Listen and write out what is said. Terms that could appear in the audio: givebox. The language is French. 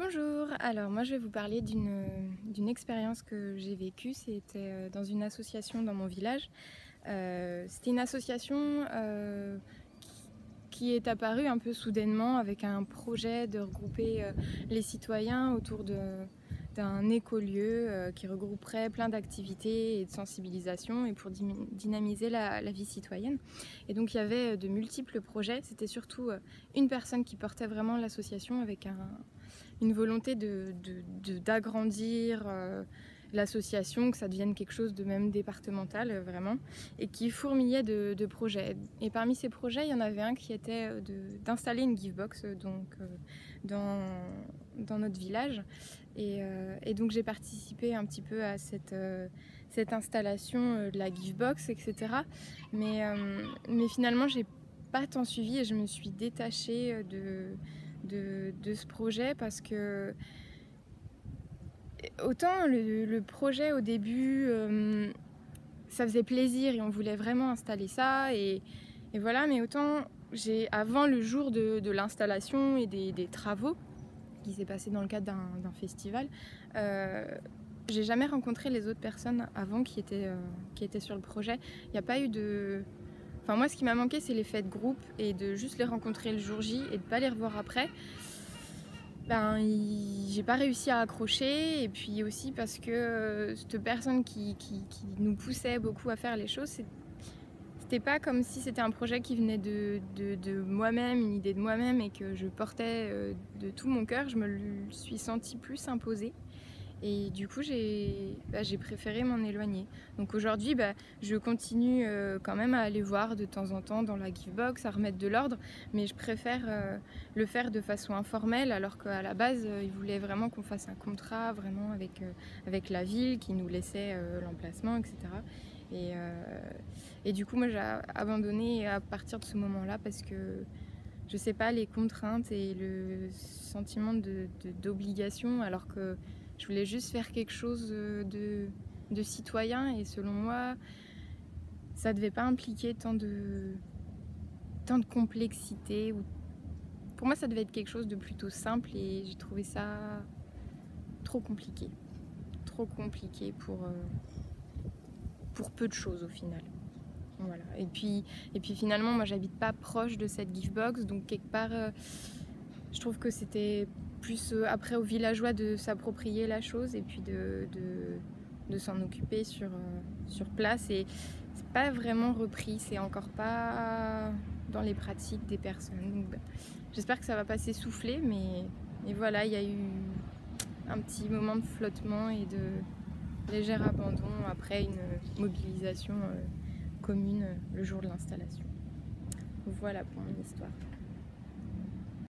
Bonjour, alors moi je vais vous parler d'une expérience que j'ai vécue. C'était dans une association dans mon village. C'était une association qui est apparue un peu soudainement avec un projet de regrouper les citoyens autour d'un écolieu qui regrouperait plein d'activités et de sensibilisation et pour dynamiser la vie citoyenne. Et donc il y avait de multiples projets, c'était surtout une personne qui portait vraiment l'association avec une volonté d'agrandir l'association, que ça devienne quelque chose de même départemental vraiment, et qui fourmillait de projets. Et parmi ces projets, il y en avait un qui était d'installer une givebox dans notre village. Et donc j'ai participé un petit peu à cette installation de la givebox, etc. Mais finalement, j'ai pas tant suivi et je me suis détachée de ce projet parce que autant le projet au début ça faisait plaisir et on voulait vraiment installer ça et voilà, mais autant avant le jour de l'installation et des travaux qui s'est passé dans le cadre d'un festival, j'ai jamais rencontré les autres personnes avant qui étaient sur le projet. Il n'y a pas eu de... Enfin, moi, ce qui m'a manqué, c'est l'effet de groupe et de juste les rencontrer le jour J et de pas les revoir après. J'ai pas réussi à accrocher, et puis aussi parce que cette personne qui nous poussait beaucoup à faire les choses, c'était pas comme si c'était un projet qui venait de moi-même, une idée de moi-même et que je portais de tout mon cœur. Je me le suis sentie plus imposée. Et du coup, j'ai préféré m'en éloigner. Donc aujourd'hui, je continue quand même à aller voir de temps en temps dans la givebox, à remettre de l'ordre, mais je préfère le faire de façon informelle, alors qu'à la base, ils voulaient vraiment qu'on fasse un contrat vraiment avec la ville qui nous laissait l'emplacement, etc. Et du coup, moi, j'ai abandonné à partir de ce moment-là parce que je sais pas, les contraintes et le sentiment d'obligation, alors que je voulais juste faire quelque chose de citoyen, et selon moi, ça ne devait pas impliquer tant de complexité. Pour moi, ça devait être quelque chose de plutôt simple et j'ai trouvé ça trop compliqué. Trop compliqué pour peu de choses au final. Voilà. Et puis finalement, moi, j'habite pas proche de cette givebox, donc quelque part, je trouve que c'était plus après aux villageois de s'approprier la chose et puis de s'en occuper sur place, et c'est pas vraiment repris, c'est encore pas dans les pratiques des personnes. J'espère que ça va pas s'essouffler, mais voilà, il y a eu un petit moment de flottement et de léger abandon après une mobilisation commune le jour de l'installation. Voilà pour mon histoire.